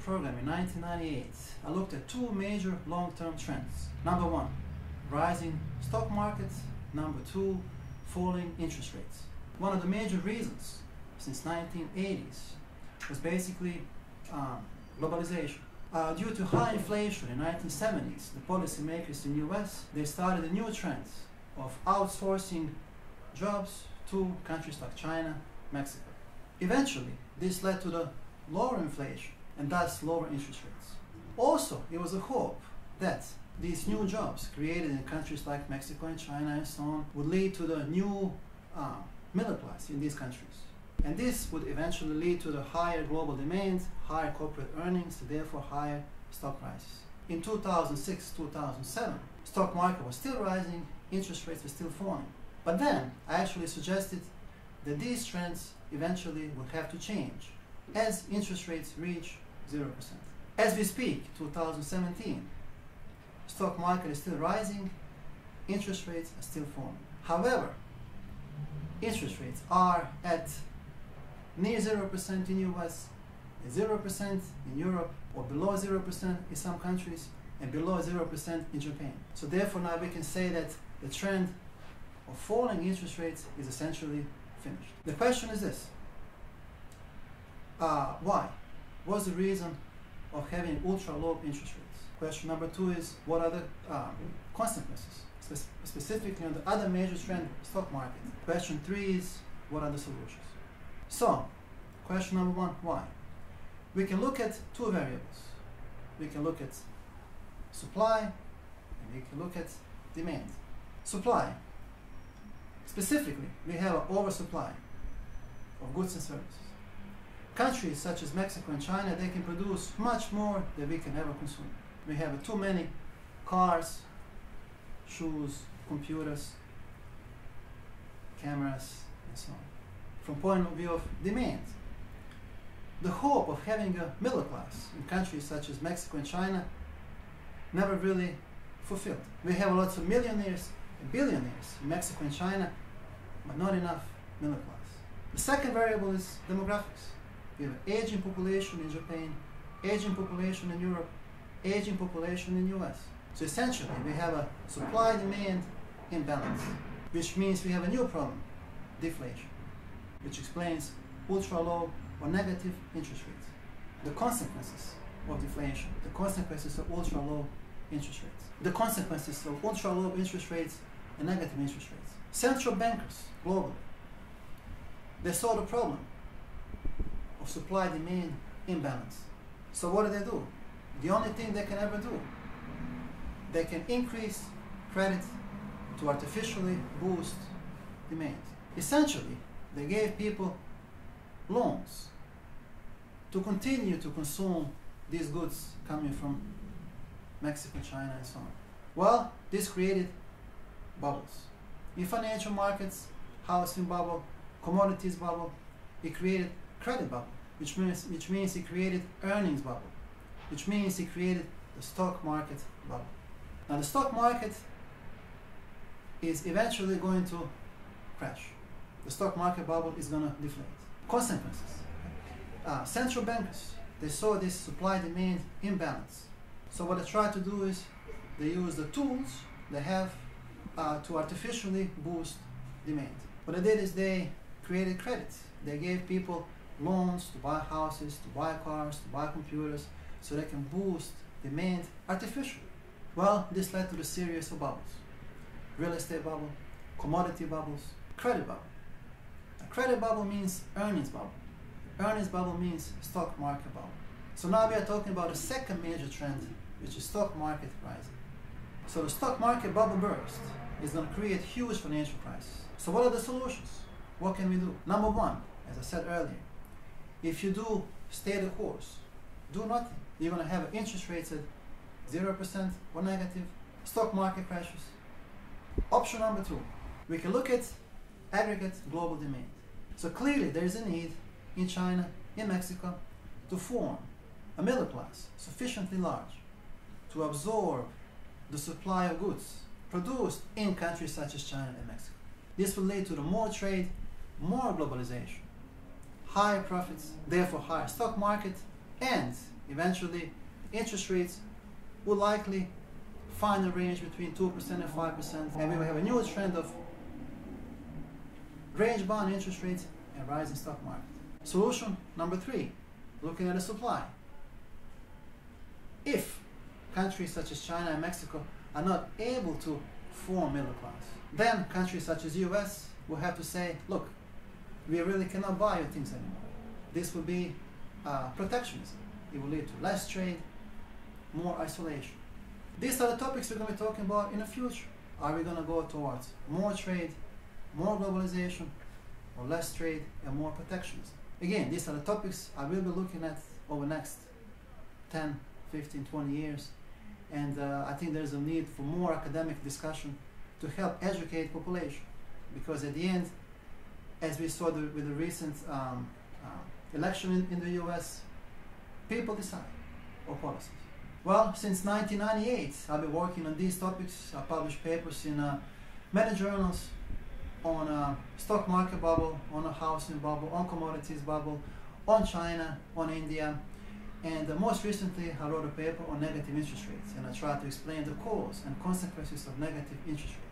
Leadership Program in 1998, I looked at two major long-term trends. Number one, rising stock markets. Number two, falling interest rates. One of the major reasons since 1980s was basically globalization. Due to high inflation in 1970s, the policymakers in the US, they started a new trend of outsourcing jobs to countries like China, Mexico. Eventually, this led to the lower inflation and thus lower interest rates. Also, it was a hope that these new jobs created in countries like Mexico and China and so on would lead to the new middle class in these countries. And this would eventually lead to the higher global demand, higher corporate earnings, and therefore higher stock prices. In 2006-2007, stock market was still rising, interest rates were still falling. But then, I actually suggested that these trends eventually would have to change as interest rates reach 0%. As we speak, 2017, stock market is still rising, interest rates are still falling. However, interest rates are at near 0% in US, 0% in Europe, or below 0% in some countries, and below 0% in Japan. So therefore now we can say that the trend of falling interest rates is essentially finished. The question is this. Why? What's the reason of having ultra-low interest rates? Question number two is, what are the consequences? Specifically on the other major trend, stock market. Question three is, what are the solutions? So, question number one, why? We can look at two variables. We can look at supply, and we can look at demand. Supply. Specifically, we have an oversupply of goods and services. Countries such as Mexico and China, they can produce much more than we can ever consume. We have too many cars, shoes, computers, cameras, and so on. From point of view of demand, the hope of having a middle class in countries such as Mexico and China never really fulfilled. We have lots of millionaires and billionaires in Mexico and China, but not enough middle class. The second variable is demographics. We have an aging population in Japan, aging population in Europe, aging population in the US. So essentially we have a supply-demand imbalance, which means we have a new problem, deflation, which explains ultra-low or negative interest rates. The consequences of deflation, the consequences of ultra-low interest rates, the consequences of ultra-low interest rates and negative interest rates. Central bankers globally, they saw the problem of supply-demand imbalance. So what do? The only thing they can ever do, they can increase credit to artificially boost demand. Essentially, they gave people loans to continue to consume these goods coming from Mexico, China, and so on. Well, this created bubbles. In financial markets, housing bubble, commodities bubble, it created credit bubble, which means it created earnings bubble, which means it created the stock market bubble. Now the stock market is eventually going to crash. The stock market bubble is going to deflate. Consequences. Central bankers, they saw this supply-demand imbalance. So what they try to do is they use the tools they have to artificially boost demand. What they did is they created credit. They gave people loans to buy houses, to buy cars, to buy computers, so they can boost demand artificially. Well, this led to the series of bubbles. Real estate bubble, commodity bubbles, credit bubble. A credit bubble means earnings bubble. Earnings bubble means stock market bubble. So now we are talking about the second major trend, which is stock market rising. So the stock market bubble burst is going to create huge financial crisis. So what are the solutions? What can we do? Number one, as I said earlier, if you do stay the course, do nothing, you're going to have interest rates at 0% or negative, stock market crashes. Option number two, we can look at aggregate global demand. So clearly there is a need in China, in Mexico, to form a middle class sufficiently large to absorb the supply of goods produced in countries such as China and Mexico. This will lead to the more trade, more globalization, higher profits, therefore higher stock market, and Eventually, interest rates will likely find a range between 2% and 5%, and we will have a new trend of range-bound interest rates and rising stock market. Solution number 3, looking at the supply. If countries such as China and Mexico are not able to form middle class, then countries such as the US will have to say, look, we really cannot buy your things anymore. This will be protectionism. It will lead to less trade, more isolation. These are the topics we're going to be talking about in the future. Are we going to go towards more trade, more globalization, or less trade and more protectionism? Again, these are the topics I will be looking at over the next 10, 15, 20 years. And I think there's a need for more academic discussion to help educate population. Because at the end, as we saw with the recent election in the US, people decide, or policies. Well, since 1998, I've been working on these topics. I published papers in many journals on stock market bubble, on a housing bubble, on commodities bubble, on China, on India. And most recently, I wrote a paper on negative interest rates, and I tried to explain the cause and consequences of negative interest rates.